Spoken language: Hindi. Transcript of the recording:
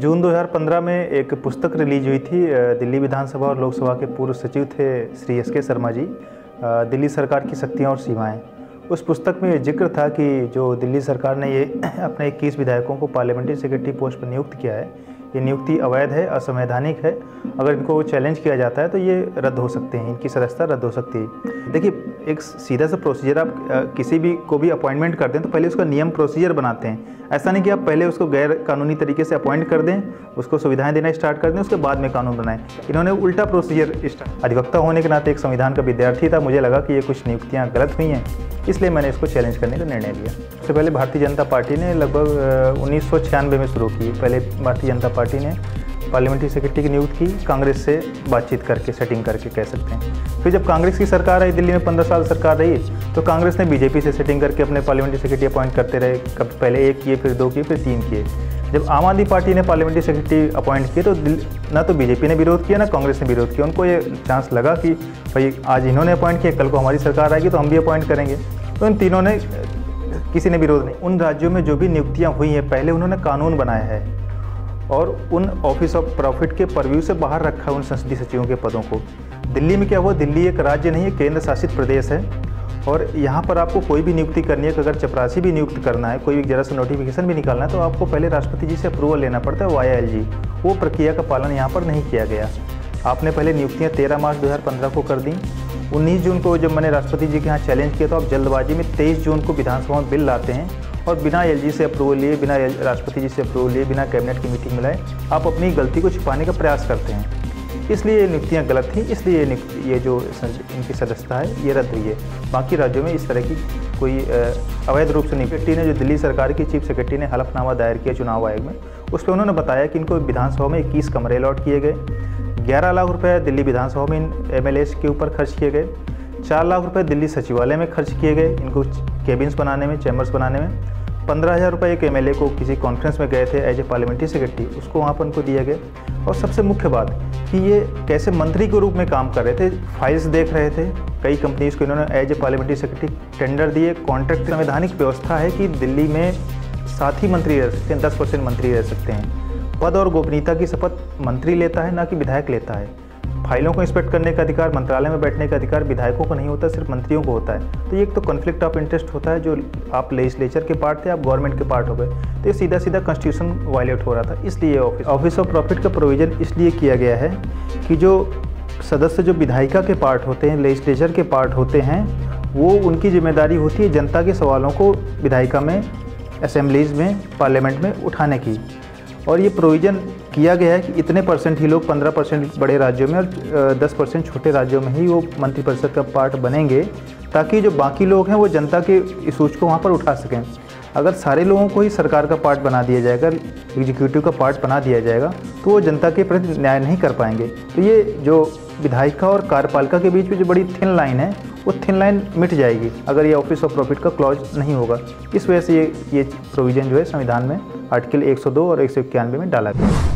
जून 2015 में एक पुस्तक रिलीज हुई थी। दिल्ली विधानसभा और लोकसभा के पूर्व सचिव थे श्री SK शर्मा जी, दिल्ली सरकार की शक्तियाँ और सीमाएँ। उस पुस्तक में ये जिक्र था कि जो दिल्ली सरकार ने ये अपने 21 विधायकों को पार्लियामेंट्री सेक्रेटरी पोस्ट पर नियुक्त किया है, ये नियुक्ति अवैध है, असंवैधानिक है। अगर इनको चैलेंज किया जाता है तो ये रद्द हो सकते हैं, इनकी सदस्यता रद्द हो सकती है। देखिए, एक सीधा सा प्रोसीजर, आप किसी भी को भी अपॉइंटमेंट करते हैं तो पहले उसका नियम प्रोसीजर बनाते हैं। ऐसा नहीं कि आप पहले उसको गैर कानूनी तरीके से अपॉइंट कर दें, उसको सुविधाएं देना स्टार्ट कर दें, उसके बाद में कानून बनाएं। इन्होंने उल्टा प्रोसीजर स्टार्ट। अधिवक्ता होने के नाते एक संविधान का विद्यार्थी था, मुझे लगा कि ये कुछ नियुक्तियाँ गलत हुई हैं, इसलिए मैंने इसको चैलेंज करने का निर्णय लिया। सबसे पहले भारतीय जनता पार्टी ने लगभग 1996 में शुरू की। पहले भारतीय जनता पार्टी ने पार्लियामेंट्री सेक्रेटरी की नियुक्ति की, कांग्रेस से बातचीत करके, सेटिंग करके कह सकते हैं। फिर जब कांग्रेस की सरकार आई, दिल्ली में 15 साल सरकार रही, तो कांग्रेस ने बीजेपी से सेटिंग करके अपने पार्लियामेंट्री सेक्रेटरी अपॉइंट करते रहे। कब पहले एक किए, फिर दो किए, फिर तीन किए। जब आम आदमी पार्टी ने पार्लियामेंट्री सेक्रेटरी अपॉइंट किए तो ना तो बीजेपी ने विरोध किया, ना कांग्रेस ने विरोध किया। उनको ये चांस लगा कि भाई आज इन्होंने अपॉइंट किया, कल को हमारी सरकार आएगी तो हम भी अपॉइंट करेंगे। तो इन तीनों ने, किसी ने विरोध नहीं। उन राज्यों में जो भी नियुक्तियाँ हुई हैं, पहले उन्होंने कानून बनाया है और उन ऑफिस ऑफ प्रॉफिट के परव्यू से बाहर रखा है उन संसदीय सचिवों के पदों को। दिल्ली में क्या हुआ, दिल्ली एक राज्य नहीं है, केंद्र शासित प्रदेश है। और यहाँ पर आपको कोई भी नियुक्ति करनी है, अगर चपरासी भी नियुक्त करना है, कोई भी जरा सा नोटिफिकेशन भी निकालना है, तो आपको पहले राष्ट्रपति जी से अप्रूवल लेना पड़ता है, YILG। वो प्रक्रिया का पालन यहाँ पर नहीं किया गया। आपने पहले नियुक्तियाँ 13 मार्च 2015 को कर दी। 19 जून को जब मैंने राष्ट्रपति जी के यहाँ चैलेंज किया तो आप जल्दबाजी में 23 जून को विधानसभा में बिल लाते हैं और बिना LG से अप्रूवल लिए, बिना राष्ट्रपति जी से अप्रूवल लिए, बिना कैबिनेट की मीटिंग मिलाए आप अपनी गलती को छिपाने का प्रयास करते हैं। इसलिए ये नियुक्तियाँ गलत थी, इसलिए ये जो इनकी सदस्यता है ये रद्द हुई है। बाकी राज्यों में इस तरह की कोई अवैध रूप से नियुक्ति ने, जो दिल्ली सरकार की चीफ सेक्रेटरी ने हलफनामा दायर किया चुनाव आयोग में, उस पर उन्होंने बताया कि इनको विधानसभा में 21 कमरे अलॉट किए गए, 11 लाख रुपये दिल्ली विधानसभा में इन MLAs के ऊपर खर्च किए गए, 4 लाख रुपये दिल्ली सचिवालय में खर्च किए गए, इनको केबिन्स बनाने में, चैम्बर्स बनाने में। 15,000 रुपये एक MLA को किसी कॉन्फ्रेंस में गए थे एज ए पार्लियामेंट्री सेक्रेटरी, उसको वहाँ पर उनको दिया गया। और सबसे मुख्य बात कि ये कैसे मंत्री के रूप में काम कर रहे थे, फाइल्स देख रहे थे। कई कंपनीज़ को इन्होंने as a parliamentary secretary tender दिए, कॉन्ट्रैक्ट। संवैधानिक व्यवस्था है कि दिल्ली में 7 ही मंत्री रह सकते हैं, 10% मंत्री रह सकते हैं। पद और गोपनीयता की शपथ मंत्री लेता है, ना कि विधायक लेता है। फाइलों को इंस्पेक्ट करने का अधिकार, मंत्रालय में बैठने का अधिकार विधायकों को नहीं होता, सिर्फ मंत्रियों को होता है। तो ये एक तो कॉन्फ्लिक्ट ऑफ इंटरेस्ट होता है, जो आप लेजिस्लेचर के पार्ट थे, आप गवर्नमेंट के पार्ट हो गए, तो ये सीधा सीधा कॉन्स्टिट्यूशन वायलेट हो रहा था। इसलिए ऑफिस ऑफ प्रॉफिट का प्रोविज़न इसलिए किया गया है कि जो सदस्य जो विधायिका के पार्ट होते हैं, लेजिस्लेचर के पार्ट होते हैं, वो उनकी जिम्मेदारी होती है जनता के सवालों को विधायिका में, असेंबलीज में, पार्लियामेंट में उठाने की। और ये प्रोविज़न किया गया है कि इतने परसेंट ही लोग, 15% बड़े राज्यों में और 10% छोटे राज्यों में ही वो मंत्रिपरिषद का पार्ट बनेंगे, ताकि जो बाकी लोग हैं वो जनता के इशूज़ को वहाँ पर उठा सकें। अगर सारे लोगों को ही सरकार का पार्ट बना दिया जाएगा, एग्जीक्यूटिव का पार्ट बना दिया जाएगा, तो वो जनता के प्रति न्याय नहीं कर पाएंगे। तो ये जो विधायिका और कार्यपालिका के बीच में जो बड़ी थिन लाइन है, वो थिन लाइन मिट जाएगी अगर ये ऑफिस ऑफ प्रॉफिट का क्लॉज नहीं होगा। इस वजह से ये प्रोविज़न जो है संविधान में आर्टिकल 102 और 191 में डाला गया।